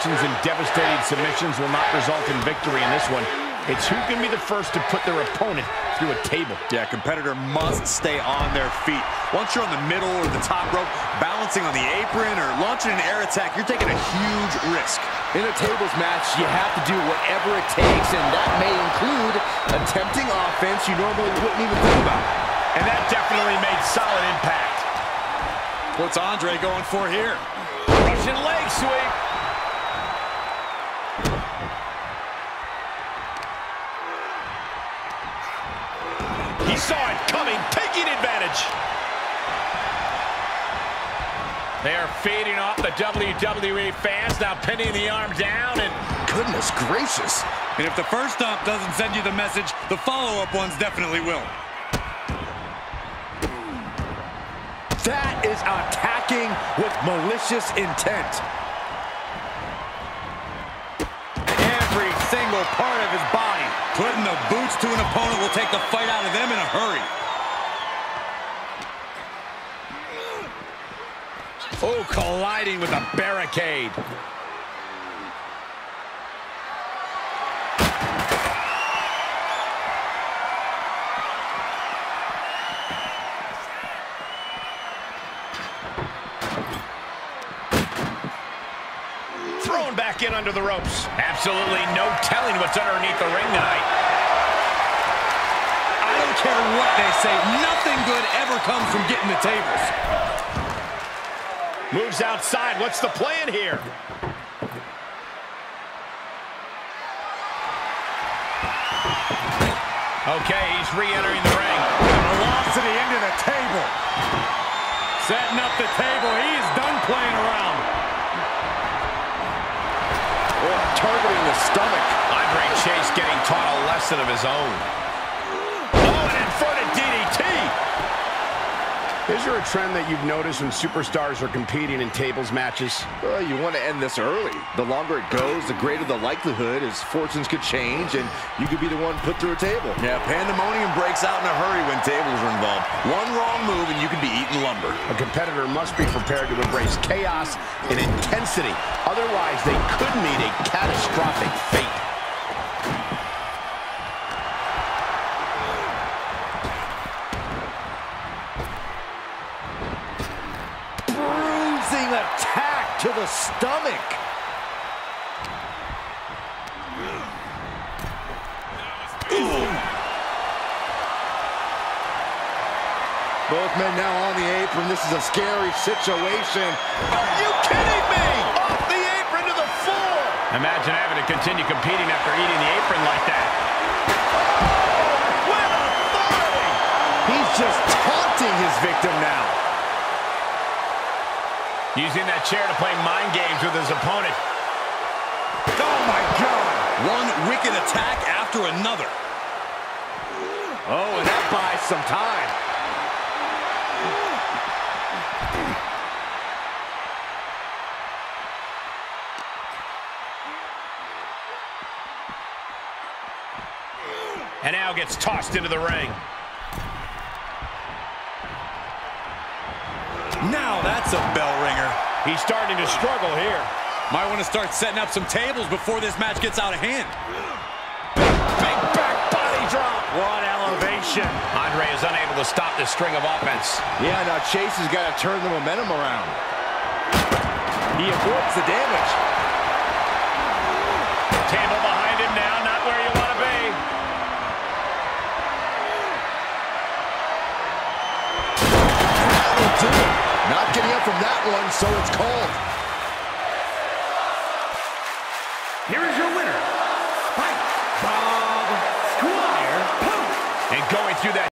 combinations and devastating submissions will not result in victory in this one. It's who can be the first to put their opponent through a table. Yeah, competitor must stay on their feet. Once you're on the middle or the top rope, balancing on the apron or launching an air attack, you're taking a huge risk. In a tables match, you have to do whatever it takes, and that may include attempting offense you normally wouldn't even think about. And that definitely made solid impact. What's Andre going for here? Russian leg sweep. He saw it coming, taking advantage. They are feeding off the WWE fans, now pinning the arm down, and goodness gracious. And if the first stomp doesn't send you the message, the follow-up ones definitely will. That is attacking with malicious intent. Every single part of his body. Putting the boots to an opponent will take the fight out of them in a hurry. Oh, colliding with a barricade. Thrown back in under the ropes. Absolutely no telling what's underneath the ring tonight. I don't care what they say. Nothing good ever comes from getting the tables. Moves outside. What's the plan here? Okay, he's re-entering the ring. Velocity into the table. Setting up the table. He is done playing around. Targeting the stomach. Andre Chase getting taught a lesson of his own. Oh, and in front of DDT. Is there a trend that you've noticed when superstars are competing in tables matches? Well, you want to end this early. The longer it goes, the greater the likelihood is fortunes could change, and you could be the one put through a table. Yeah, pandemonium breaks out in a hurry when tables are involved. One wrong move, and you could be eating lumber. A competitor must be prepared to embrace chaos and intensity. Otherwise, they could meet a catastrophic fate. Bruising attack to the stomach. Both men now on the apron. This is a scary situation. Are you kidding me? Off the apron to the floor. Imagine having to continue competing after eating the apron like that. What authority! He's just taunting his victim now. Using that chair to play mind games with his opponent. Oh, my God. One wicked attack after another. Oh, and that buys some time. And now gets tossed into the ring. Now that's a bell ringer. He's starting to struggle here. Might want to start setting up some tables before this match gets out of hand. Big back body drop. What elevation. Andre is unable to stop this string of offense. Yeah, now Chase has got to turn the momentum around. He avoids the damage. Table behind him now, not where you want to be. Not getting up from that one, so it's called. Here is your winner, Mike Bob Squire-Punk. And going through that